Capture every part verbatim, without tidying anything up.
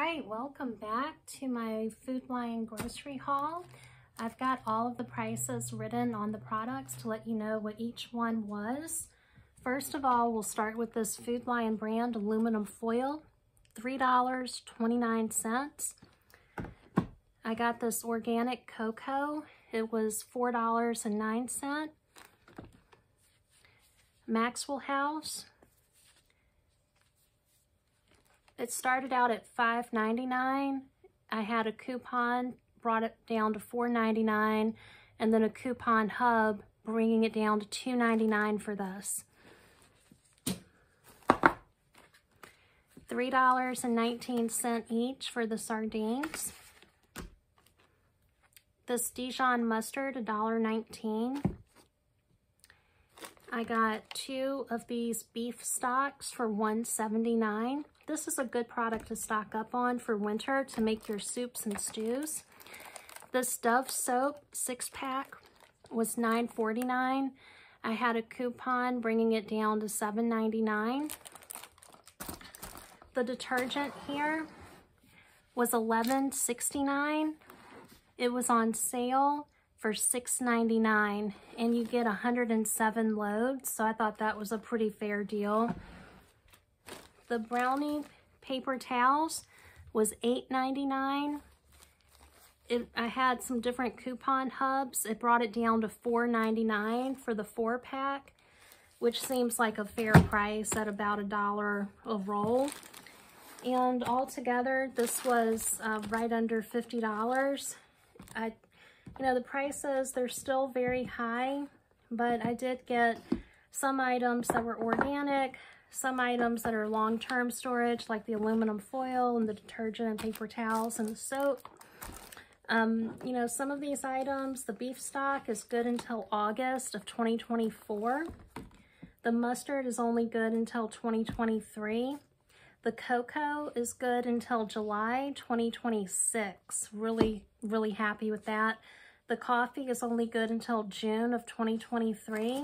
right, welcome back to my Food Lion grocery haul. I've got all of the prices written on the products to let you know what each one was. First of all, we'll start with this Food Lion brand aluminum foil, three dollars and twenty-nine cents. I got this organic cocoa. It was four dollars and nine cents. Maxwell House. It started out at five ninety-nine. I had a coupon, brought it down to four ninety-nine, and then a coupon hub, bringing it down to two ninety-nine for this. three dollars and nineteen cents each for the sardines. This Dijon mustard, one dollar and nineteen cents. I got two of these beef stocks for one seventy-nine. This is a good product to stock up on for winter to make your soups and stews. This Dove soap six pack was nine forty-nine. I had a coupon bringing it down to seven ninety-nine. The detergent here was eleven sixty-nine. It was on sale for six ninety-nine, and you get one hundred seven loads, so I thought that was a pretty fair deal. The brownie paper towels was eight ninety-nine. It, I had some different coupon hubs. It brought it down to four ninety-nine for the four pack, which seems like a fair price at about a dollar a roll. And altogether, this was uh, right under fifty dollars. I You know, the prices, they're still very high, but I did get some items that were organic, some items that are long-term storage, like the aluminum foil and the detergent and paper towels and the soap. Um, you know, some of these items, the beef stock is good until August of twenty twenty-four. The mustard is only good until twenty twenty-three. The cocoa is good until July twenty twenty-six. Really, really happy with that. The coffee is only good until June of twenty twenty-three.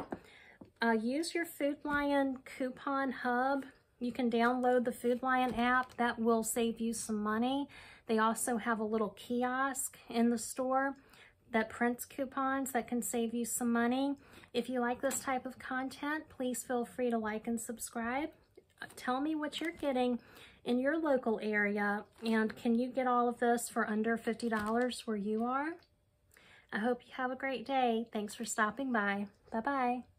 Uh, use your Food Lion coupon hub. You can download the Food Lion app. That will save you some money. They also have a little kiosk in the store that prints coupons that can save you some money. If you like this type of content, please feel free to like and subscribe. Tell me what you're getting in your local area, and can you get all of this for under fifty dollars where you are? I hope you have a great day. Thanks for stopping by. Bye-bye.